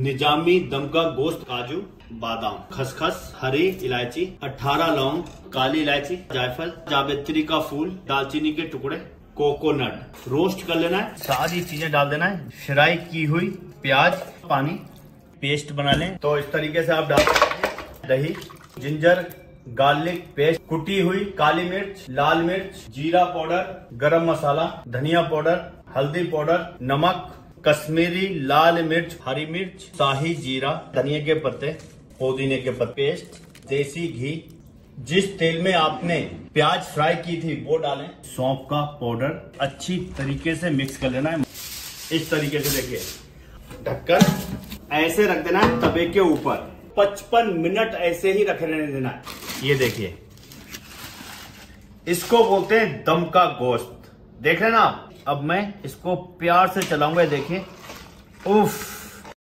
निजामी दमका गोश्त, काजू, बादाम, खसखस, हरी इलायची, 18 लौंग, काली इलायची, जायफल, जावित्री का फूल, दालचीनी के टुकड़े, कोकोनट। रोस्ट कर लेना है, सारी चीजें डाल देना है। फ्राई की हुई प्याज, पानी, पेस्ट बना लें। तो इस तरीके से आप डाल दें दही, जिंजर गार्लिक पेस्ट, कुटी हुई काली मिर्च, लाल मिर्च, जीरा पाउडर, गरम मसाला, धनिया पाउडर, हल्दी पाउडर, नमक, कश्मीरी लाल मिर्च, हरी मिर्च, शाही जीरा, धनिया के पत्ते, पुदीने के पत्ते, पेस्ट, देसी घी। जिस तेल में आपने प्याज फ्राई की थी वो डालें। सौंफ का पाउडर, अच्छी तरीके से मिक्स कर लेना है। इस तरीके से देखिए, ढककर ऐसे रख देना है तवे के ऊपर। 55 मिनट ऐसे ही रखने देना है। ये देखिए, इसको बोलते हैं दम का गोश्त। देख रहे ना आप। अब मैं इसको प्यार से चलाऊंगा, देखिए। उफ,